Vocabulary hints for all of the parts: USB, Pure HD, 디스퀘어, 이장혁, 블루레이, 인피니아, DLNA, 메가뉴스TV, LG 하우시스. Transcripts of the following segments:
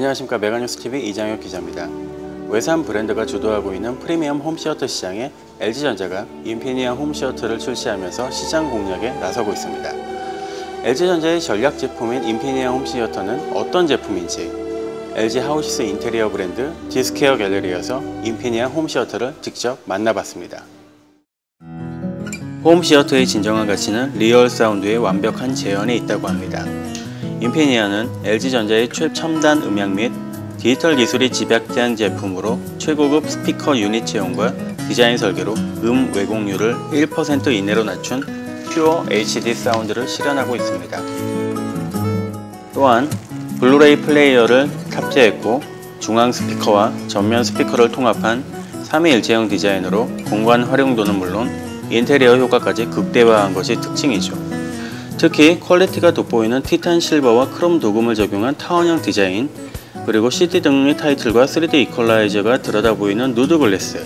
안녕하십니까. 메가뉴스TV 이장혁 기자입니다. 외산 브랜드가 주도하고 있는 프리미엄 홈시어터 시장에 LG전자가 인피니아 홈시어터를 출시하면서 시장 공략에 나서고 있습니다. LG전자의 전략 제품인 인피니아 홈시어터는 어떤 제품인지 LG 하우시스 인테리어 브랜드 디스퀘어 갤러리에서 인피니아 홈시어터를 직접 만나봤습니다. 홈시어터의 진정한 가치는 리얼 사운드의 완벽한 재현에 있다고 합니다. 인피니아는 LG전자의 최첨단 음향 및 디지털 기술이 집약된 제품으로 최고급 스피커 유닛 채용과 디자인 설계로 왜곡률을 1% 이내로 낮춘 퓨어 HD 사운드를 실현하고 있습니다. 또한 블루레이 플레이어를 탑재했고 중앙 스피커와 전면 스피커를 통합한 3위 일체형 디자인으로 공간 활용도는 물론 인테리어 효과까지 극대화한 것이 특징이죠. 특히 퀄리티가 돋보이는 티탄 실버와 크롬 도금을 적용한 타원형 디자인, 그리고 CD 등의 타이틀과 3D 이퀄라이저가 들여다보이는 누드 글래스,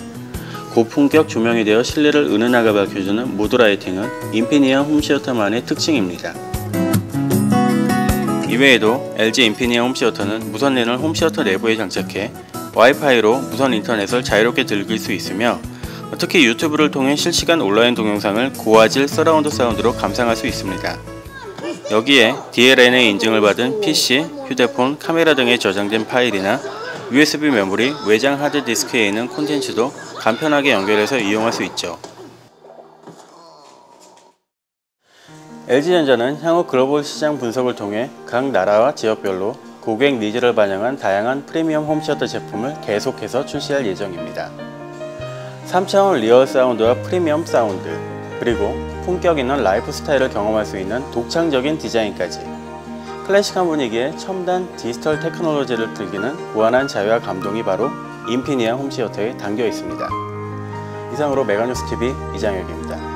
고품격 조명이 되어 실내를 은은하게 밝혀주는 무드 라이팅은 인피니아 홈시어터만의 특징입니다. 이외에도 LG 인피니아 홈시어터는 무선랜을 홈시어터 내부에 장착해 와이파이로 무선 인터넷을 자유롭게 즐길 수 있으며, 특히 유튜브를 통해 실시간 온라인 동영상을 고화질 서라운드 사운드로 감상할 수 있습니다. 여기에 DLNA 인증을 받은 PC, 휴대폰, 카메라 등에 저장된 파일이나 USB 메모리, 외장 하드디스크에 있는 콘텐츠도 간편하게 연결해서 이용할 수 있죠. LG전자는 향후 글로벌 시장 분석을 통해 각 나라와 지역별로 고객 니즈를 반영한 다양한 프리미엄 홈시어터 제품을 계속해서 출시할 예정입니다. 3차원 리얼 사운드와 프리미엄 사운드, 그리고 품격 있는 라이프 스타일을 경험할 수 있는 독창적인 디자인까지 클래식한 분위기에 첨단 디지털 테크놀로지를 즐기는 무한한 자유와 감동이 바로 인피니아 홈시어터에 담겨 있습니다. 이상으로 메가뉴스TV 이장혁입니다.